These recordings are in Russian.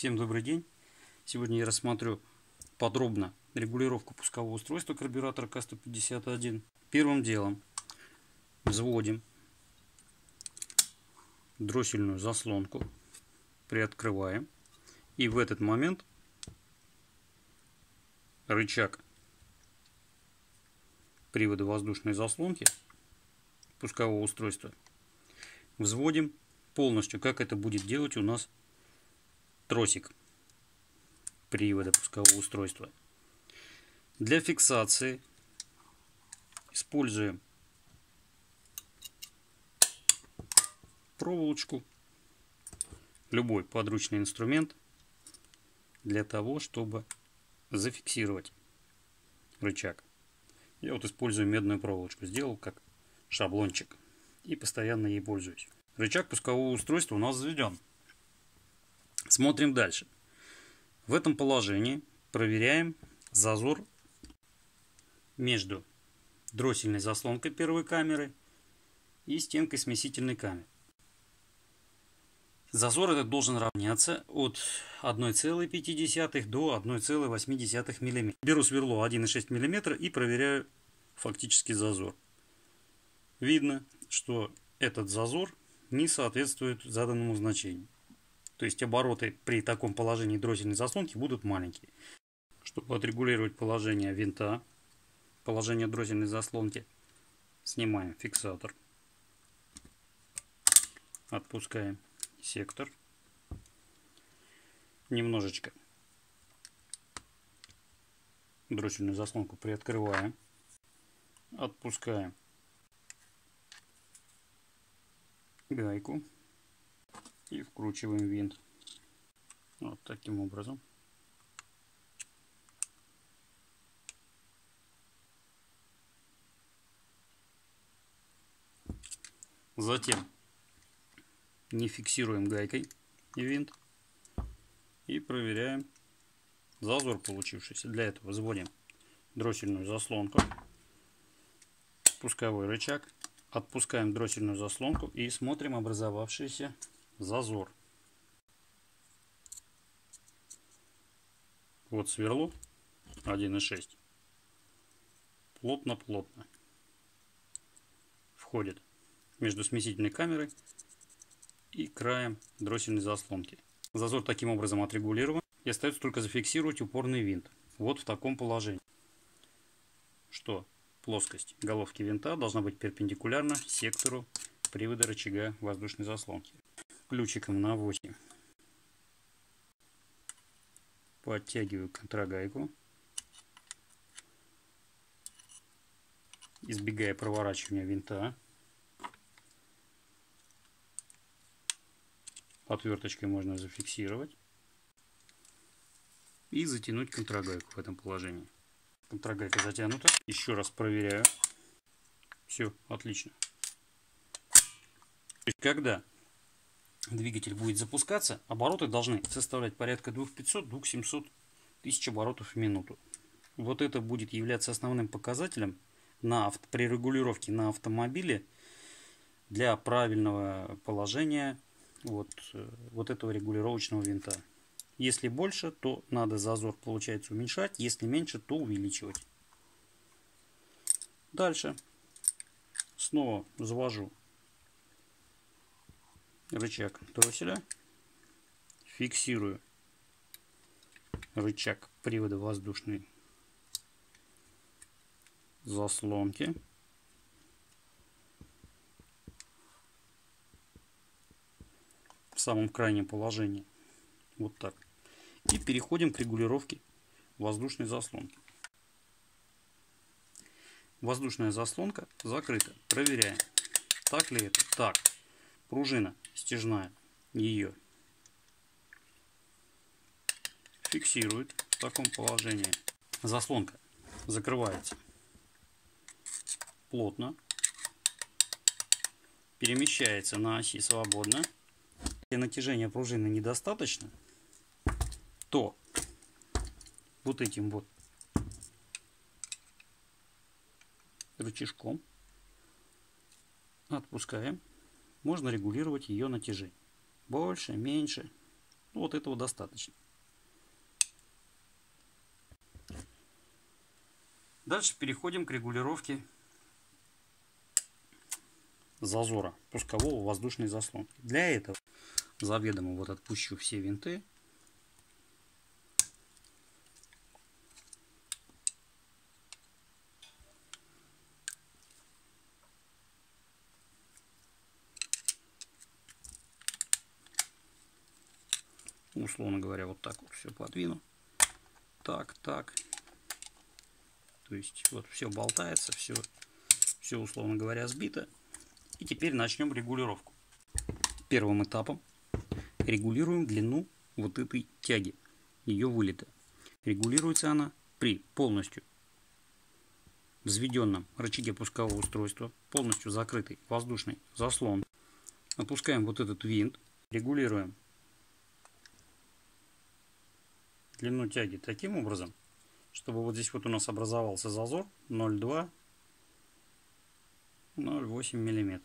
Всем добрый день. Сегодня я рассмотрю подробно регулировку пускового устройства карбюратора К-151. Первым делом взводим дроссельную заслонку, приоткрываем, и в этот момент рычаг привода воздушной заслонки пускового устройства взводим полностью, как это будет делать у нас тросик привода пускового устройства. Для фиксации используем проволочку, любой подручный инструмент для того, чтобы зафиксировать рычаг. Я вот использую медную проволочку, сделал как шаблончик и постоянно ей пользуюсь. Рычаг пускового устройства у нас заведен. Смотрим дальше. В этом положении проверяем зазор между дроссельной заслонкой первой камеры и стенкой смесительной камеры. Зазор этот должен равняться от 1,5 до 1,8 мм. Беру сверло 1,6 мм и проверяю фактический зазор. Видно, что этот зазор не соответствует заданному значению. То есть обороты при таком положении дроссельной заслонки будут маленькие. Чтобы отрегулировать положение винта, положение дроссельной заслонки, снимаем фиксатор, отпускаем сектор, немножечко дроссельную заслонку приоткрываем, отпускаем гайку и вкручиваем винт вот таким образом. Затем не фиксируем гайкой и винт и проверяем зазор получившийся. Для этого взводим дроссельную заслонку, пусковой рычаг, отпускаем дроссельную заслонку и смотрим образовавшийся зазор. Вот сверло 1,6. Плотно-плотно входит между смесительной камерой и краем дроссельной заслонки. Зазор таким образом отрегулирован. И остается только зафиксировать упорный винт. Вот в таком положении. Что плоскость головки винта должна быть перпендикулярна сектору привода рычага воздушной заслонки. Ключиком на 8 подтягиваю контрагайку, избегая проворачивания винта. Отверточкой можно зафиксировать и затянуть контрагайку в этом положении. Контрагайка затянута. Еще раз проверяю. Все отлично. Когда двигатель будет запускаться, обороты должны составлять порядка 2500-2700 тысяч оборотов в минуту. Вот это будет являться основным показателем при регулировке на автомобиле для правильного положения вот этого регулировочного винта. Если больше, то надо зазор, получается, уменьшать. Если меньше, то увеличивать. Дальше снова завожу рычаг дросселя, фиксирую рычаг привода воздушной заслонки, в самом крайнем положении, вот так, и переходим к регулировке воздушной заслонки. Воздушная заслонка закрыта, проверяем, так ли это. Так, пружина стяжная ее фиксирует в таком положении. Заслонка закрывается плотно, перемещается на оси свободно. Если натяжения пружины недостаточно, то вот этим вот рычажком отпускаем. Можно регулировать ее натяжение. Больше, меньше. Ну, вот этого достаточно. Дальше переходим к регулировке зазора пускового воздушной заслонки. Для этого заведомо вот отпущу все винты. Условно говоря, вот так вот все подвину. Так, так. То есть вот все болтается, все условно говоря сбито. И теперь начнем регулировку. Первым этапом регулируем длину вот этой тяги, ее вылета. Регулируется она при полностью взведенном рычаге пускового устройства, полностью закрытый воздушный заслон. Опускаем вот этот винт, регулируем длину тяги таким образом, чтобы вот здесь вот у нас образовался зазор 0,2-0,8 мм.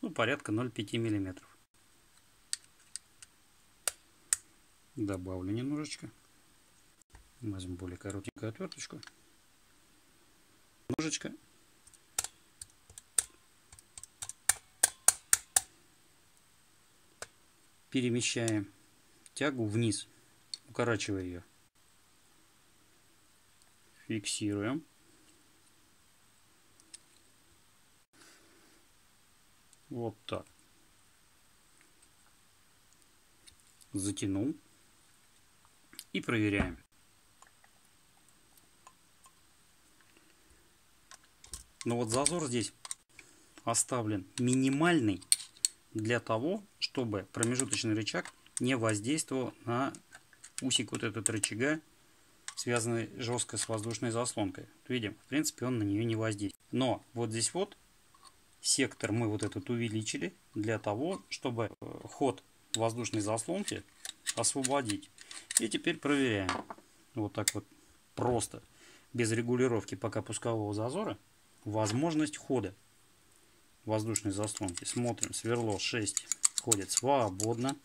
Ну, порядка 0,5 мм. Добавлю немножечко. Возьму более коротенькую отверточку. Немножечко. Перемещаем тягу вниз, укорачивая ее. Фиксируем. Вот так. Затянул. И проверяем. Но вот зазор здесь оставлен минимальный для того, чтобы промежуточный рычаг не воздействовал на усик вот этот рычага, связанный жестко с воздушной заслонкой. Видим, в принципе, он на нее не воздействует. Но вот здесь вот сектор мы вот этот увеличили для того, чтобы ход воздушной заслонки освободить. И теперь проверяем. Вот так вот просто, без регулировки пока пускового зазора, возможность хода воздушной заслонки. Смотрим, сверло 6 ходит свободно.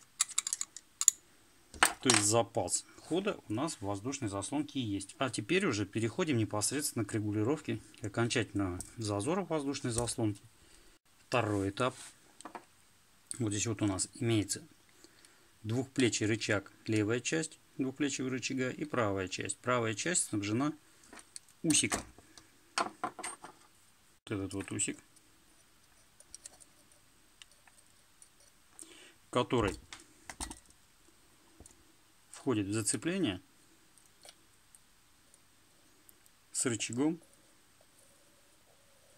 То есть запас хода у нас в воздушной заслонке есть. А теперь уже переходим непосредственно к регулировке окончательного зазора воздушной заслонки. Второй этап. Вот здесь вот у нас имеется двухплечий рычаг, левая часть двухплечего рычага и правая часть. Правая часть снабжена усиком. Вот этот вот усик, который входит в зацепление с рычагом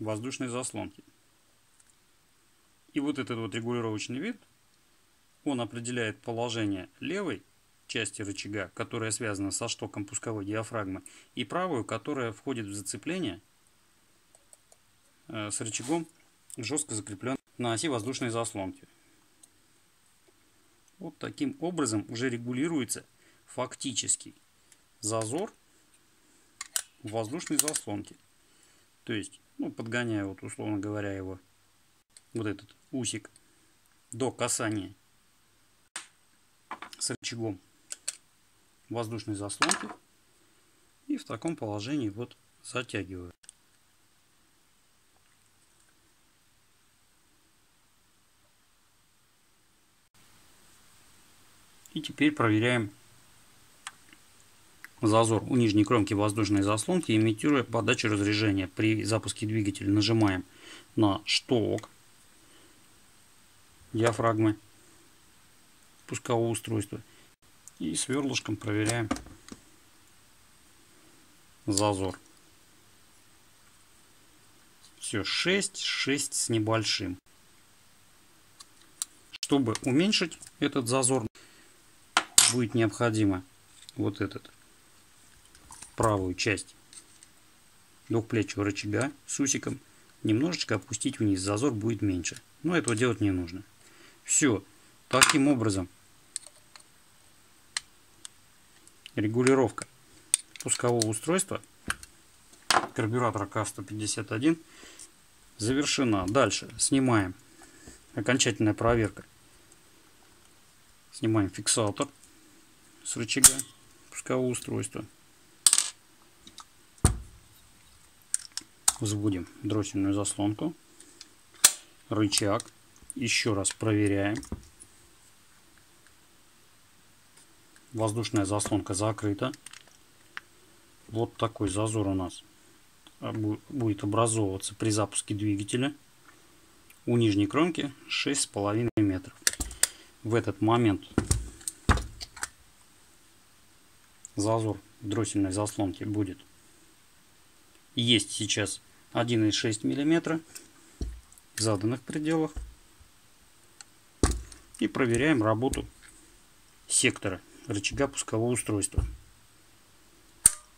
воздушной заслонки. И вот этот вот регулировочный винт, он определяет положение левой части рычага, которая связана со штоком пусковой диафрагмы, и правую, которая входит в зацепление с рычагом, жестко закреплен на оси воздушной заслонки. Вот таким образом уже регулируется фактический зазор в воздушной заслонке. То есть, ну, подгоняя вот, условно говоря, его, вот этот усик до касания с рычагом воздушной заслонки, и в таком положении вот затягиваю. И теперь проверяем зазор у нижней кромки воздушной заслонки, имитируя подачу разрежения. При запуске двигателя нажимаем на шток диафрагмы пускового устройства и сверлышком проверяем зазор. Все, 6 с небольшим. Чтобы уменьшить этот зазор, будет необходимо вот этот правую часть двухплечего рычага с усиком немножечко опустить вниз, зазор будет меньше. Но этого делать не нужно. Все, таким образом регулировка пускового устройства карбюратора К-151 завершена. Дальше снимаем. Окончательная проверка Снимаем фиксатор с рычага пускового устройства. Взводим дротельную заслонку. Рычаг. Еще раз проверяем. Воздушная заслонка закрыта. Вот такой зазор у нас будет образовываться при запуске двигателя. У нижней кромки 6,5 метров. В этот момент зазор дротельной заслонки будет. Есть сейчас 1,6 мм в заданных пределах. И проверяем работу сектора рычага пускового устройства.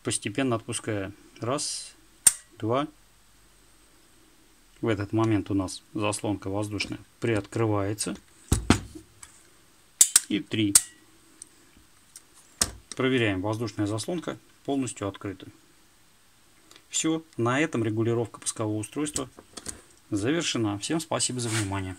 Постепенно отпуская. Раз, два. В этот момент у нас заслонка воздушная приоткрывается. И три. Проверяем, воздушная заслонка полностью открыта. Все, на этом регулировка пускового устройства завершена. Всем спасибо за внимание.